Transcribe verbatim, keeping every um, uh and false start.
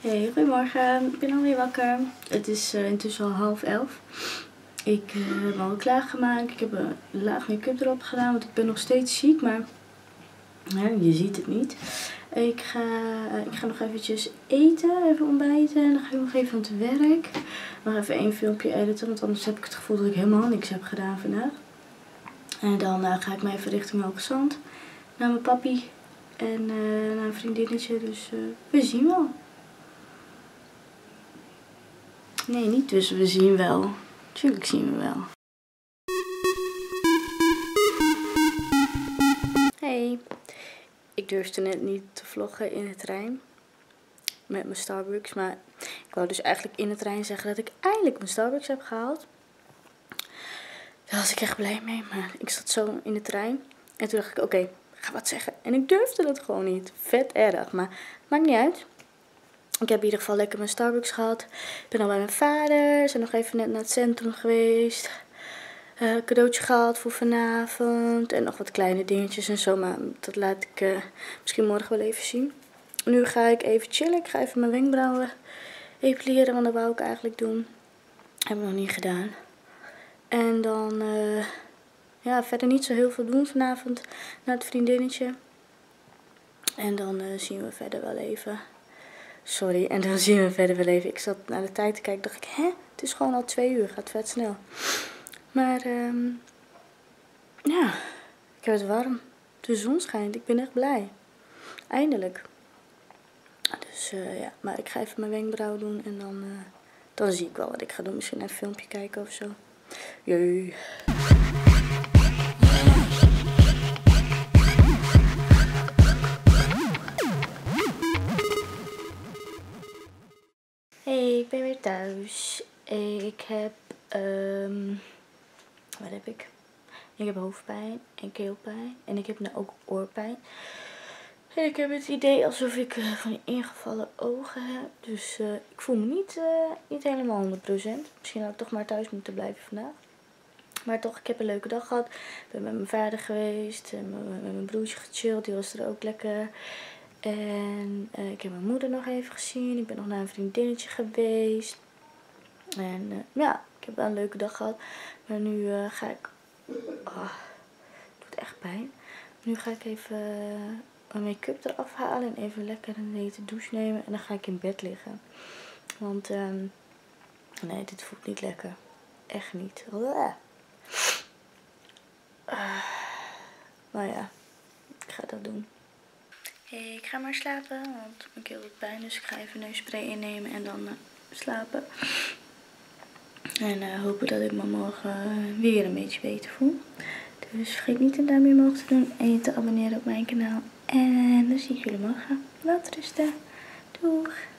Hey, goedemorgen, ik ben alweer wakker. Het is uh, intussen al half elf. Ik uh, heb me al klaargemaakt. Ik heb een laag make-up erop gedaan, want ik ben nog steeds ziek, maar ja, je ziet het niet. Ik ga, uh, ik ga nog eventjes eten, even ontbijten en dan ga ik nog even aan het werk. Nog even één filmpje editen, want anders heb ik het gevoel dat ik helemaal niks heb gedaan vandaag. En dan uh, ga ik me even richting Melk-Zand, naar mijn papi en uh, naar een vriendinnetje, dus uh, we zien wel. Nee, niet dus we zien wel. Tuurlijk zien we wel. Hey, ik durfde net niet te vloggen in de trein met mijn Starbucks, maar ik wou dus eigenlijk in de trein zeggen dat ik eindelijk mijn Starbucks heb gehaald. Daar was ik echt blij mee, maar ik zat zo in de trein en toen dacht ik, oké, okay, ga wat zeggen. En ik durfde dat gewoon niet. Vet erg, maar maakt niet uit. Ik heb in ieder geval lekker mijn Starbucks gehad. Ik ben al bij mijn vader. We zijn nog even net naar het centrum geweest. Uh, cadeautje gehaald voor vanavond. En nog wat kleine dingetjes en zo. Maar dat laat ik uh, misschien morgen wel even zien. Nu ga ik even chillen. Ik ga even mijn wenkbrauwen epileren. Want dat wou ik eigenlijk doen. Heb ik nog niet gedaan. En dan uh, ja, verder niet zo heel veel doen vanavond. Naar het vriendinnetje. En dan uh, zien we verder wel even. Sorry, en dan zien we verder wel even. Ik zat naar de tijd te kijken, dacht ik, hè? Het is gewoon al twee uur, gaat vet snel. Maar, um, ja, ik heb het warm. De zon schijnt, ik ben echt blij. Eindelijk. Dus uh, ja, maar ik ga even mijn wenkbrauw doen en dan, uh, dan zie ik wel wat ik ga doen. Misschien een filmpje kijken of zo. Jee. Ik ben weer thuis. Ik heb, um, wat heb ik? Ik heb hoofdpijn en keelpijn en ik heb nu ook oorpijn. En ik heb het idee alsof ik uh, van die ingevallen ogen heb. Dus uh, ik voel me niet, uh, niet helemaal honderd procent. Misschien had ik toch maar thuis moeten blijven vandaag. Maar toch, ik heb een leuke dag gehad. Ik ben met mijn vader geweest, met mijn broertje gechilled, die was er ook lekker. En uh, ik heb mijn moeder nog even gezien. Ik ben nog naar een vriendinnetje geweest. En uh, ja, ik heb wel een leuke dag gehad. Maar nu uh, ga ik... Oh, het doet echt pijn. Nu ga ik even uh, mijn make-up eraf halen. En even lekker een hete douche nemen. En dan ga ik in bed liggen. Want uh, nee, dit voelt niet lekker. Echt niet. Uh. Maar ja, ik ga dat doen. Hey, ik ga maar slapen, want mijn keel doet pijn, dus ik ga even neusspray innemen en dan uh, slapen. En uh, hopen dat ik me morgen weer een beetje beter voel. Dus vergeet niet een duimpje omhoog te doen en je te abonneren op mijn kanaal. En dan zie ik jullie morgen. Laat rusten. Doeg!